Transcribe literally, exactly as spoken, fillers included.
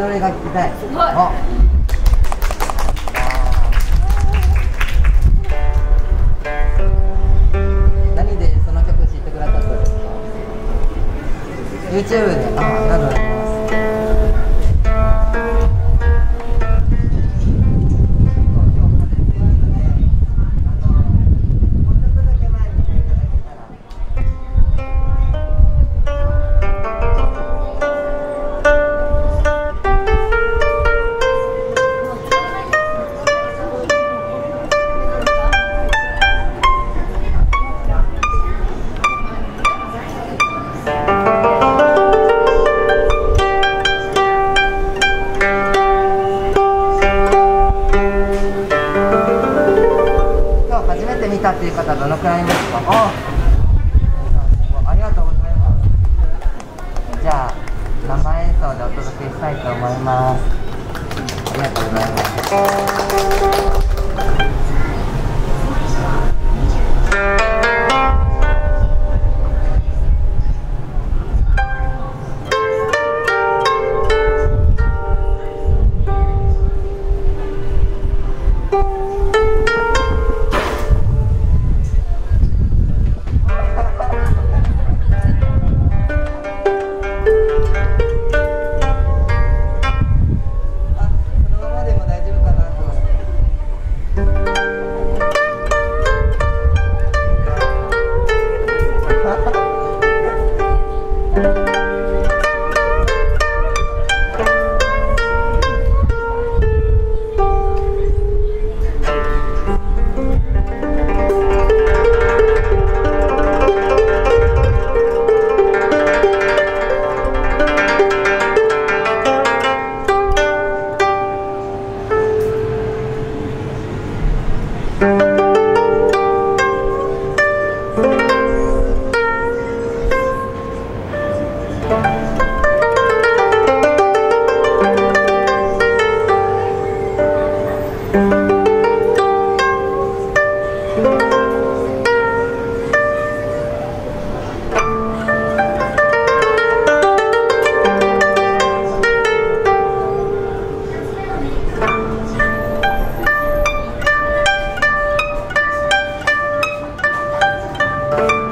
どれが聞きたい？すごい。あ。何でその曲知ってくださったんですか？ YouTube で。ああ、なるほど。っていう方どのくらいですか？あ、ありがとうございます。じゃあ生演奏でお届けしたいと思います。ありがとうございます。Thank you.